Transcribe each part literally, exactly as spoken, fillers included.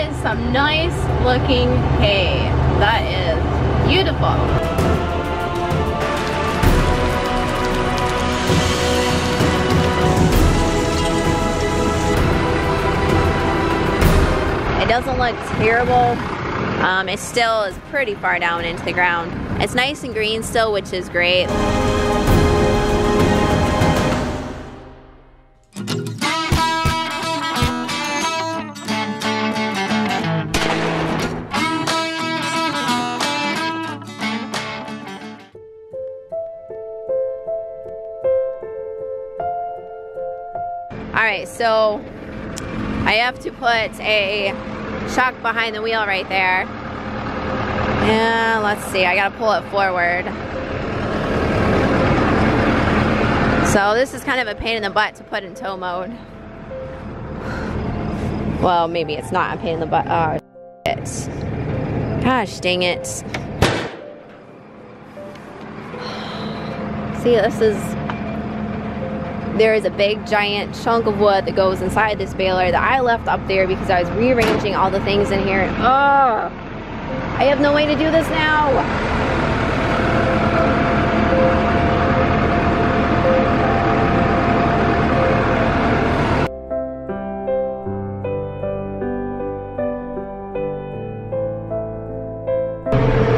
is some nice looking hay. That is beautiful. It doesn't look terrible. Um, it still is pretty far down into the ground. It's nice and green still, which is great. All right, so I have to put a shock behind the wheel right there. And let's see, I gotta pull it forward. So this is kind of a pain in the butt to put in tow mode. Well, maybe it's not a pain in the butt. Oh, it's, gosh dang it. See, this is, there is a big giant chunk of wood that goes inside this baler that I left up there because I was rearranging all the things in here. And, oh, I have no way to do this now.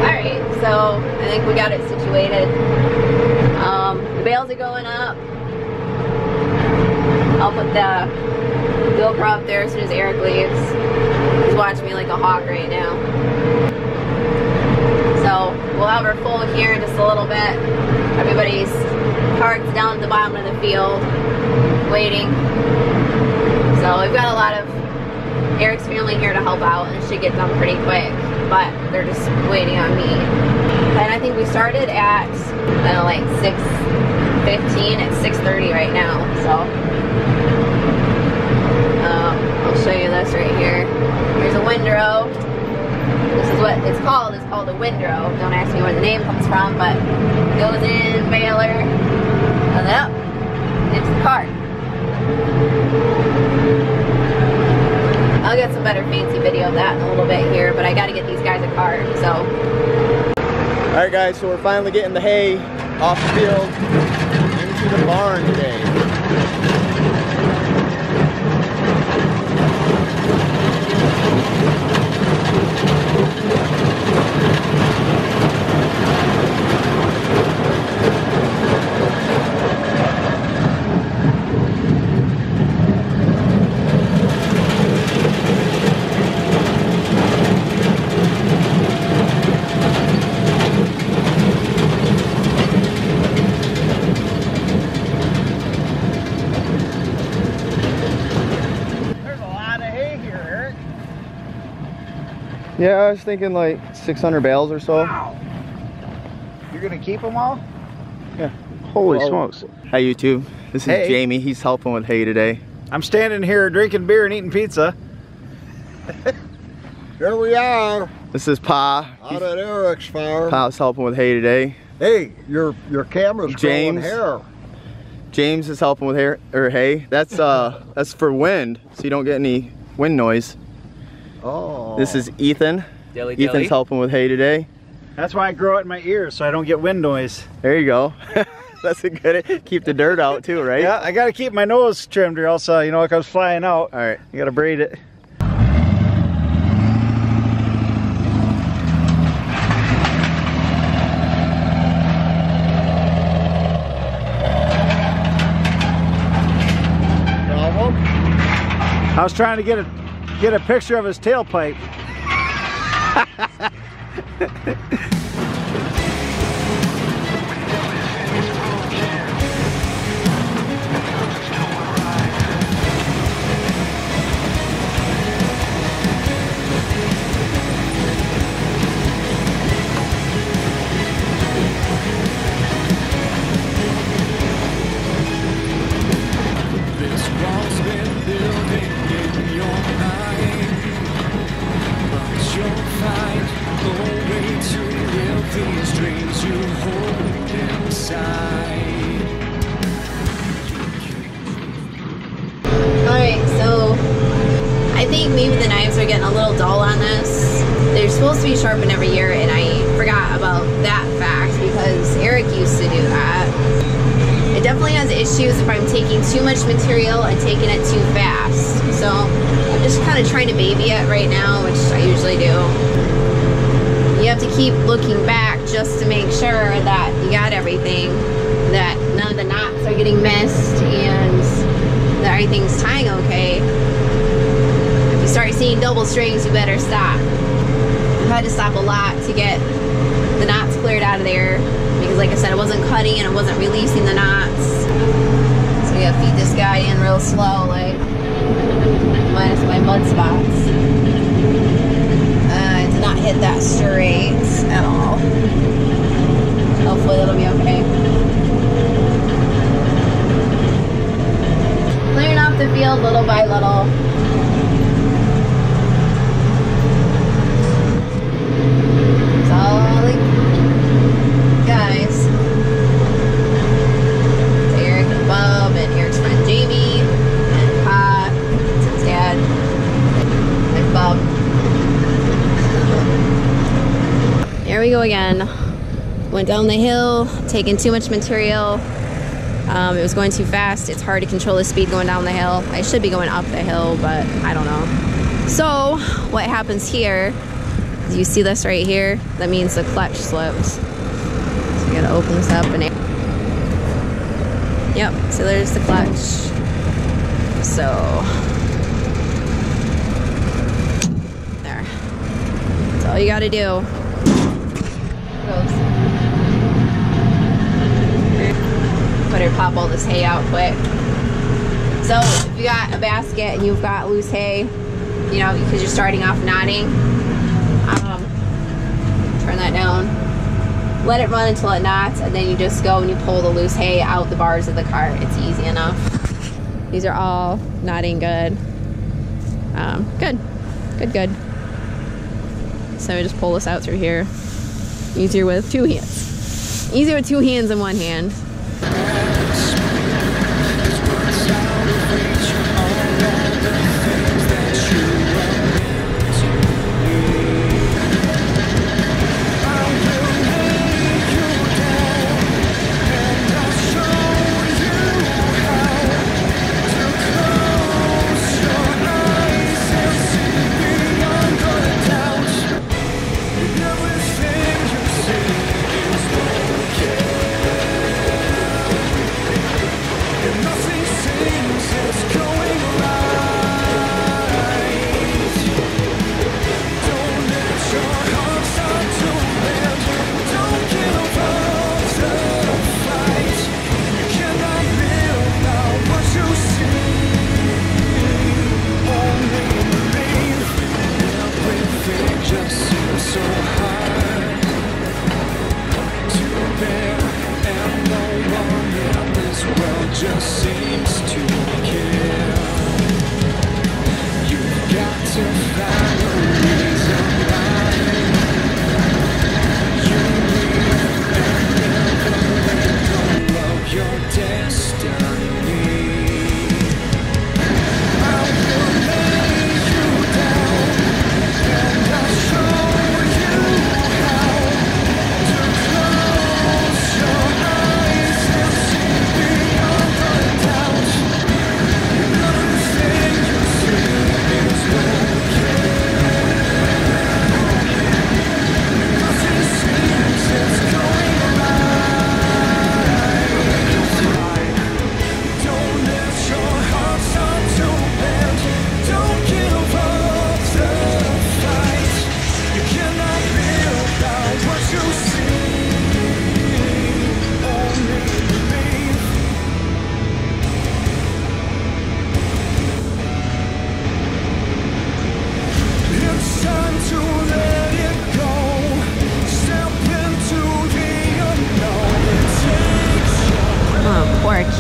All right, so I think we got it situated. Um, the bales are going up. I'll put the GoPro up there as soon as Eric leaves. He's watching me like a hawk right now. So we'll have her full here in just a little bit. Everybody's parked down at the bottom of the field, waiting. So we've got a lot of Eric's family here to help out, and it should get done pretty quick. But they're just waiting on me. And I think we started at, I don't know, like six fifteen. It's six thirty right now, so. Show you this right here. Here's a windrow. This is what it's called. It's called a windrow. Don't ask me where the name comes from, but it goes in, baler, and then up into the cart. I'll get some better fancy video of that in a little bit here, but I gotta get these guys a cart, so. All right guys, so we're finally getting the hay off the field into the barn today. Yeah, I was thinking like six hundred bales or so. Wow. You're gonna keep them all? Yeah. Holy Whoa. Smokes. Hi YouTube, this is hey. Jamie. He's helping with hay today. I'm standing here drinking beer and eating pizza. Here we are. This is Pa. Out at Eric's farm. Pa's helping with hay today. Hey, your your camera's growing hair. James is helping with hair or hay. That's uh that's for wind, so you don't get any wind noise. Oh. This is Ethan. Dilly Ethan's dilly. Helping with hay today. That's why I grow it in my ears so I don't get wind noise. There you go. That's a good, keep the dirt out too, right? Yeah, I gotta keep my nose trimmed or else, uh, you know, it comes flying out. All right. You gotta braid it. I was trying to get it. Get a picture of his tailpipe. Find the way to think maybe the knives are getting a little dull on this. They're supposed to be sharpened every year, and I forgot about that fact because Eric used to do that. It definitely has issues if I'm taking too much material and taking it too fast. So I'm just kind of trying to baby it right now, which I usually do. You have to keep looking back just to make sure that you got everything, that none of the knots are getting missed, and that everything's tying okay. If you start seeing double strings, you better stop. I've had to stop a lot to get the knots cleared out of there because, like I said, it wasn't cutting and it wasn't releasing the knots. So we gotta feed this guy in real slow, like, minus my mud spots. Uh, I did not hit that straight at all. Hopefully that'll be okay. Clearing off the field little by little. Solid guys. Eric and Bob and Eric's friend Jamie and Pa, it's his dad, and Bob. There we go again. Went down the hill, taking too much material. Um, it was going too fast. It's hard to control the speed going down the hill. I should be going up the hill, but I don't know. So what happens here, you see this right here? That means the clutch slipped. So we gotta open this up and it... Yep, so there's the clutch. So there. That's all you gotta do. Better pop all this hay out quick. So if you got a basket and you've got loose hay, you know, because you're starting off knotting, um, turn that down, let it run until it knots, and then you just go and you pull the loose hay out the bars of the cart. It's easy enough. These are all knotting good. Um, good, good, good. So we just pull this out through here. Easier with two hands. Easier with two hands than one hand.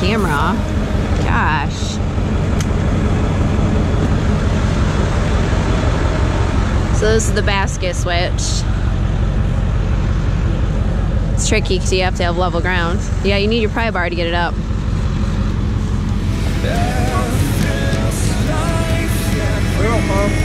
Camera. Gosh. So this is the basket switch. It's tricky because you have to have level ground. Yeah, you need your pry bar to get it up. Real fun.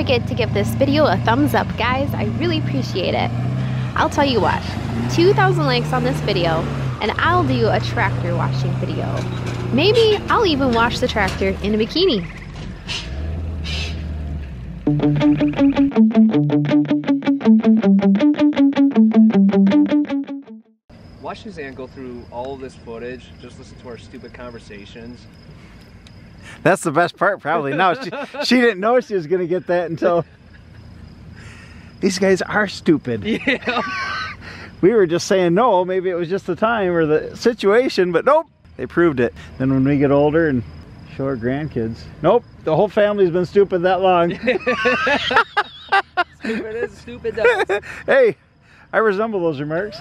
forget to give this video a thumbs up, guys. I really appreciate it. I'll tell you what, two thousand likes on this video and I'll do a tractor washing video. Maybe I'll even wash the tractor in a bikini. Watch Suzanne go through all of this footage, just listen to our stupid conversations. That's the best part, probably. No, she, she didn't know she was going to get that until... These guys are stupid. Yeah. We were just saying no, maybe it was just the time or the situation, but nope, they proved it. Then when we get older and show our grandkids, nope, the whole family's been stupid that long. Stupid is stupid does. Hey, I resemble those remarks.